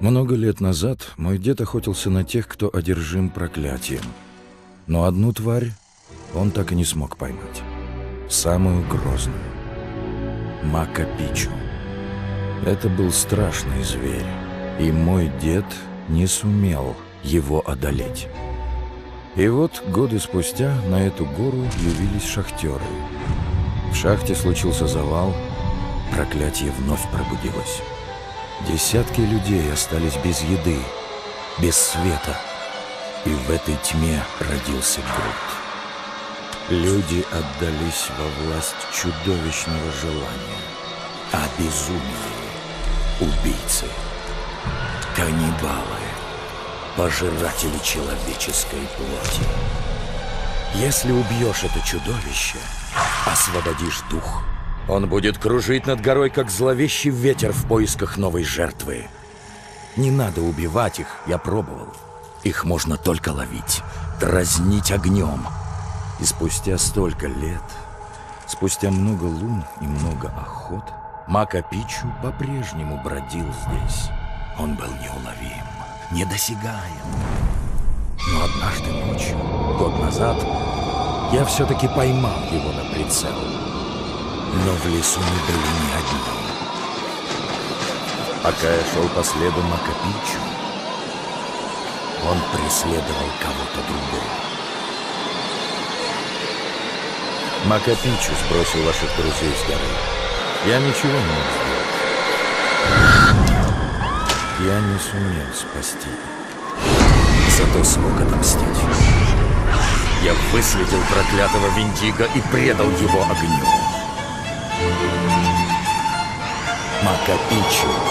Много лет назад мой дед охотился на тех, кто одержим проклятием. Но одну тварь он так и не смог поймать. Самую грозную. Макапичу. Это был страшный зверь, и мой дед не сумел его одолеть. И вот годы спустя на эту гору явились шахтеры. В шахте случился завал, проклятие вновь пробудилось. Десятки людей остались без еды, без света, и в этой тьме родился голод. Люди отдались во власть чудовищного желания, обезумели, убийцы, каннибалы, пожиратели человеческой плоти. Если убьешь это чудовище, освободишь дух. Он будет кружить над горой, как зловещий ветер в поисках новой жертвы. Не надо убивать их, я пробовал. Их можно только ловить, дразнить огнем. И спустя столько лет, спустя много лун и много охот, Макапичу по-прежнему бродил здесь. Он был неуловим, недосягаем. Но однажды ночью, год назад, я все-таки поймал его на прицел. Но в лесу мы были не одни. Пока я шел по следу Макапичу, он преследовал кого-то другого. Макапичу сбросил ваших друзей с горы. Я ничего не мог сделать. Я не сумел спасти их. Зато смог отомстить. Я выследил проклятого Вендиго и предал его огню. Макапичу